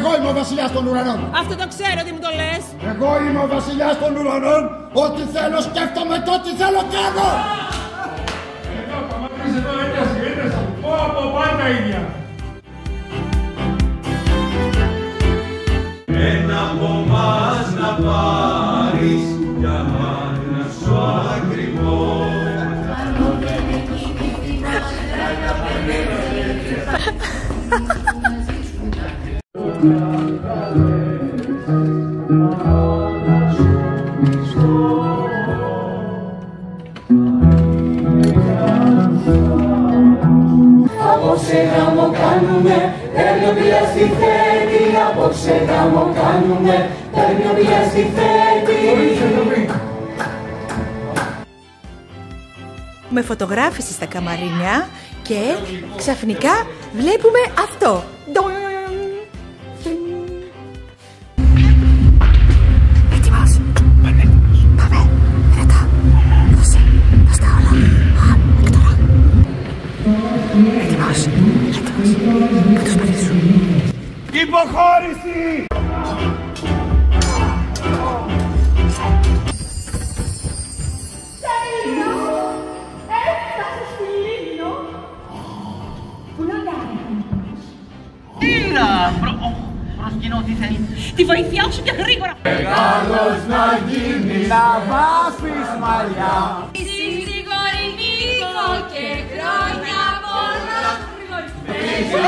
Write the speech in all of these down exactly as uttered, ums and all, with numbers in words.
Εγώ είμαι ο βασιλιάς των ουρανών. Αυτό το ξέρω ότι μου το λες. Εγώ είμαι ο βασιλιάς των ουρανών. Ό,τι θέλω σκέφτομαι, το ό,τι θέλω κάνω. Εδώ καμπάνεις εδώ ένας ή ένας. Πω από πάντα ίδια. Ένα από μας να πάρεις για μάνα σου ακριβό. Πάνω δεν εκεί τη θυμά. Ράγα πανέρα δεν απόψε γάμο κάνουμε, παίρνει ο μπίας στη θέτη. Απόψε γάμο κάνουμε, παίρνει ο μπίας στη θέτη. Με φωτογράφηση στα καμαρίνια και ξαφνικά βλέπουμε αυτό. Υποχώρηση! Τέλειο! Έφτασε στη Λίμνο! Πού να κάνει! Ήρα! Προσκυνώ τι θέλει! Τη βοήθειά σου και γρήγορα! Μεγάλος να γίνεις! Να βάσεις μαλλιά! Συγγορυμή και χρόνια πολλά!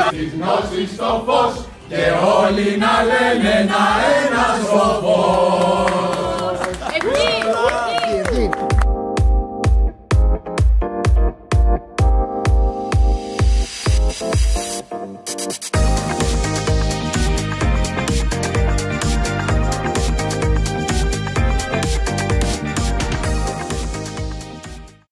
Τις γνώσεις στο φως! Και όλοι να λένε ένα ένας ο φως.